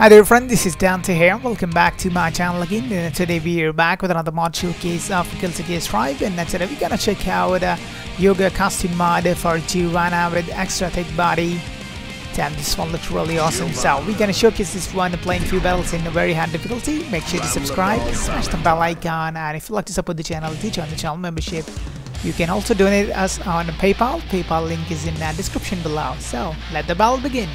Hi there friend, this is Dante here. Welcome back to my channel again, and today we are back with another mod showcase of Guilty Gear Strive. And today we're gonna check out a yoga costume mod for Giovanna with extra thick body. Damn, this one looks really awesome. So we're gonna showcase this one playing few battles in a very hard difficulty. Make sure to subscribe, smash the bell icon, and if you like to support the channel, do join the channel membership. You can also donate us on PayPal. PayPal link is in the description below. So let the battle begin.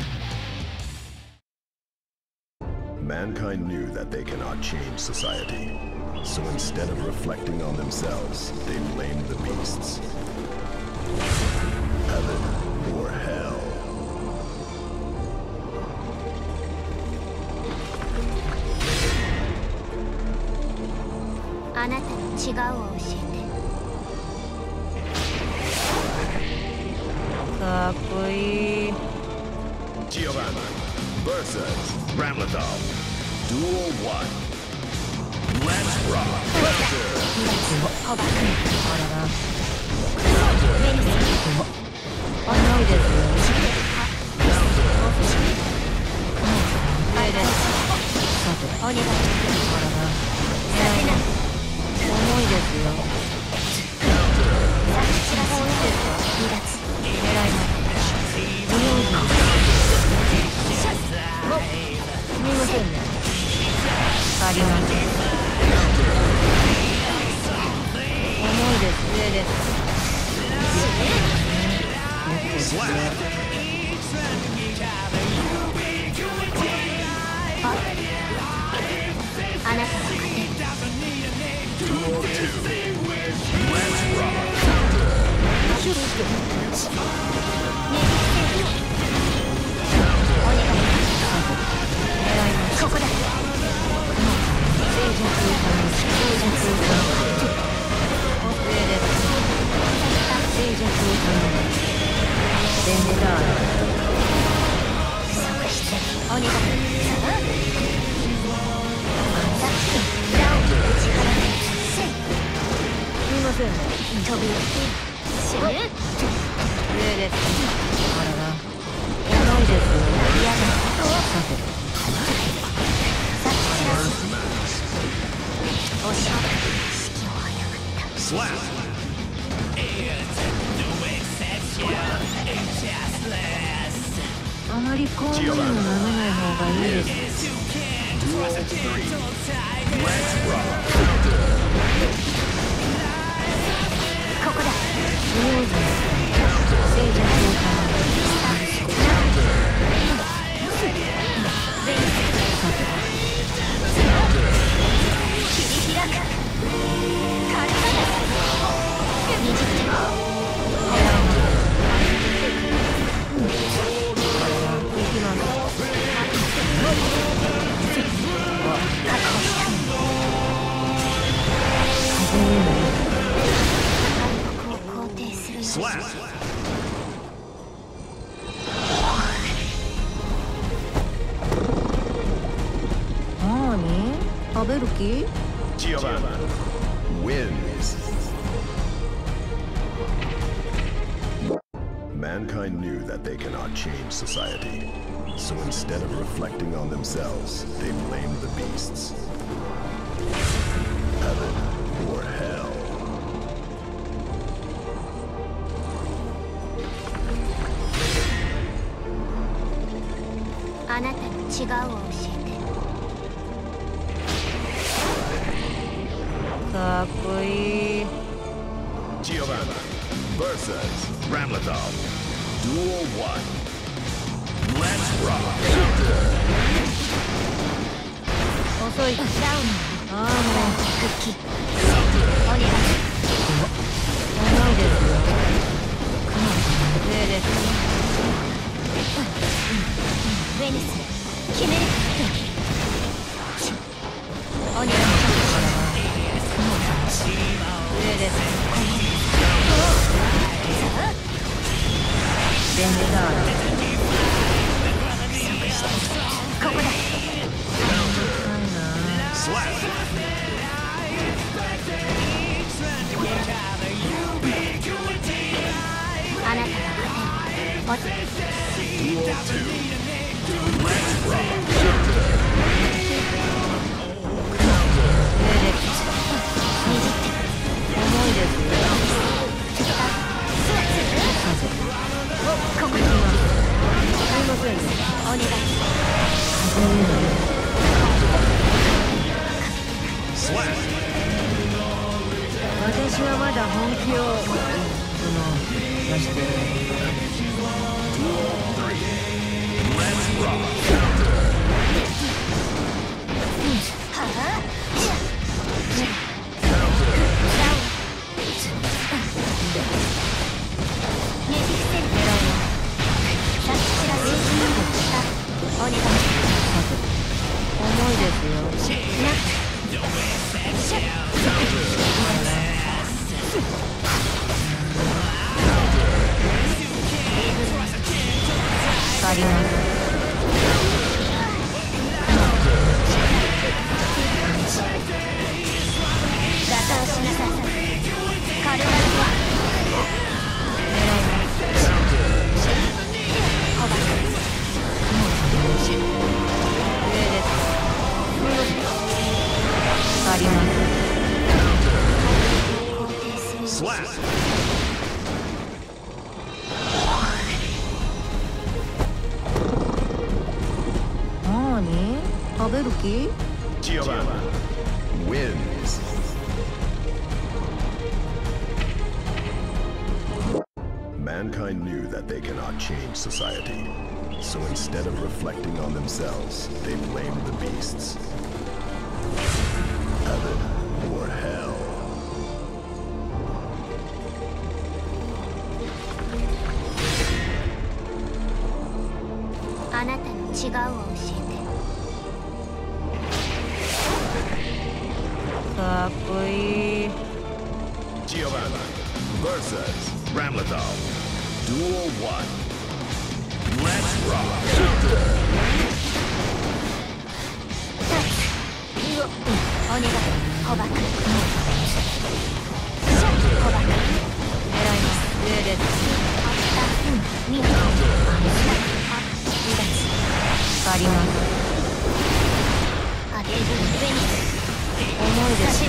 Mankind knew that they cannot change society, so instead of reflecting on themselves, they blamed the beasts. Heaven or hell. Giovanna versus Ramlethal. Duel 1. Let's rock. Pressure. Giovanna wins. Mankind knew that they cannot change society, so instead of reflecting on themselves, they blamed the beasts. Heaven or hell. Giovanna versus Ramlethal. Duel 1. Let's rock. Duel 2. Let's rock. 私はまだ本気を出してお願いします。重いですよ。Counter! Counter! Slap! Nani? Taberuki? Giovanna wins. Mankind knew that they cannot change society. So instead of reflecting on themselves, they blamed the beasts. Heaven or hell.違うを教えて。かっこいい。Giovanna vs Ramlethal Duel 1 Let's rock! お願い、捕獲。捕獲。狙います。ルーレット。明日、あります。重いですよ。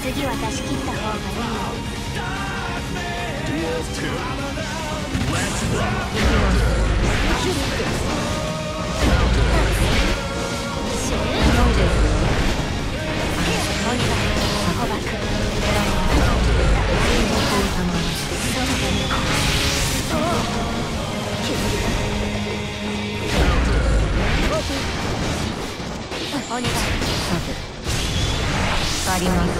次は出し切った方がいいよ。お願い。あります。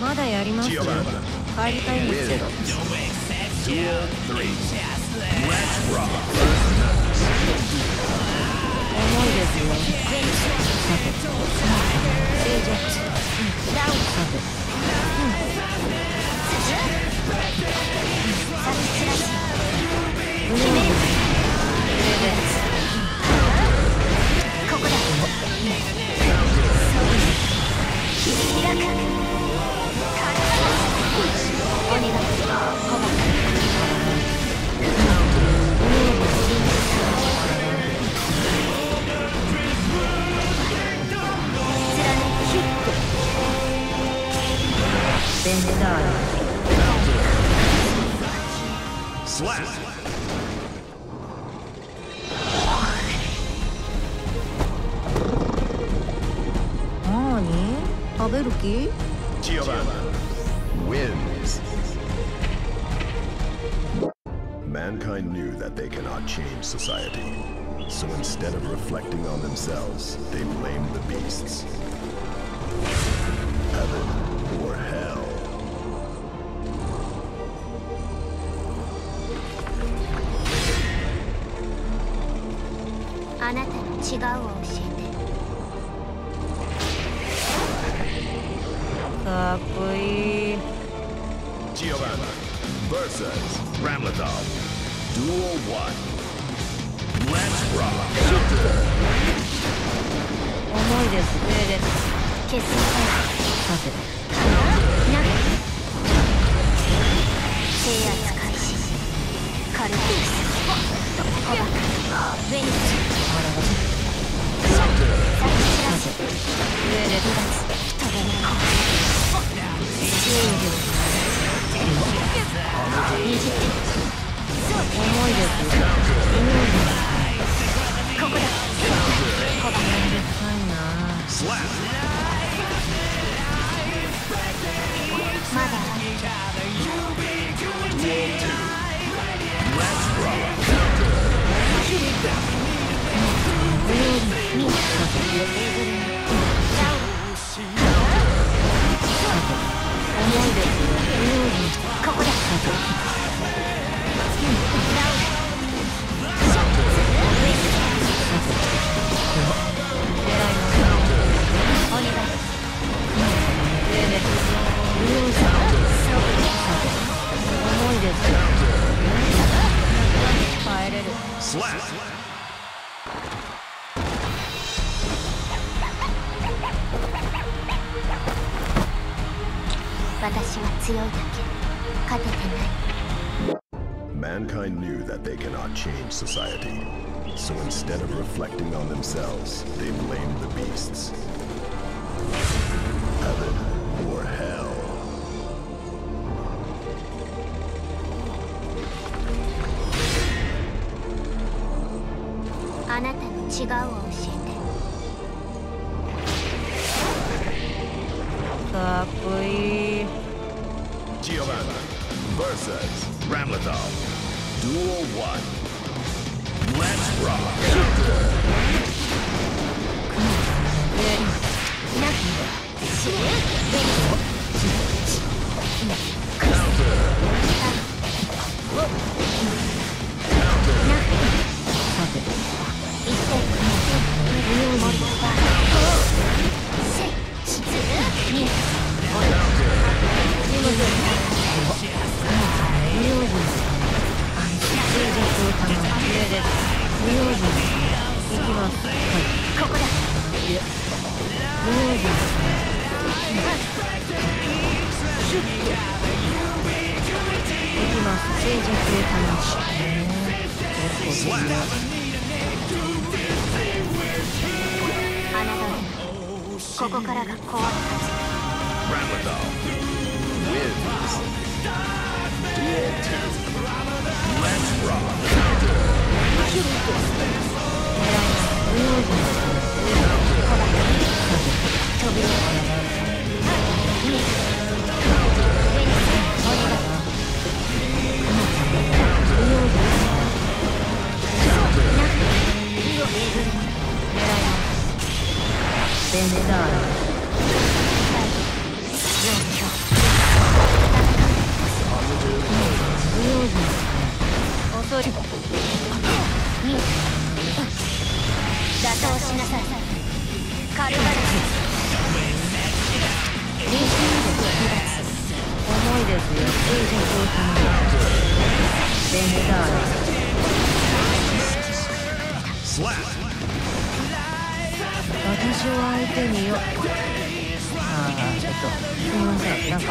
まだやりますよ。帰りたいんですけど。重いですよ。Tiamat wins. Mankind knew that they cannot change society. So instead of reflecting on themselves, they blamed the beasts. Heaven or hell. You different かかっこいい。Giovanna versus Ramlethal Duel 1 Let's rock。 重いですね。決戦させな制圧開始。カルピスベニチ私は強いだけ、勝ててない。Mankind knew that they cannot change society, so instead of reflecting on themselves, they blamed the beasts. Heaven or hell.あなたの違うを教えて。かっこいい。 Giovanna vs Ramlethal Duel 1 Let's rock。 ここからが怖いはず。ベネダーラ遅い。打倒しなさい。カルバルス重いですよ。ベネダーラ私を相手によ。すみません、なんか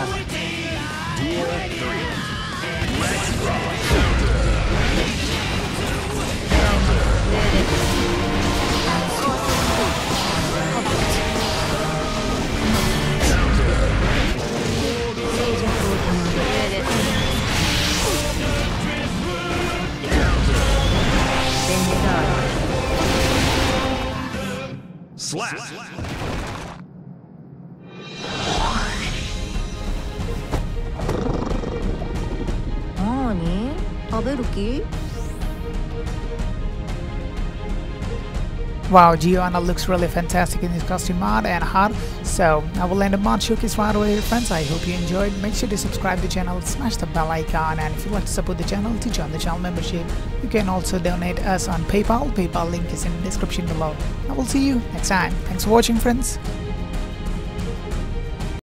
Wow, Giovanna looks really fantastic in this costume art and heart. So I will end the mod showcase right away here, friends. I hope you enjoyed. Make sure to subscribe to the channel, smash the bell icon, and if you want to support the channel to join the channel membership, you can also donate us on PayPal. PayPal link is in the description below. I will see you next time. Thanks for watching, friends.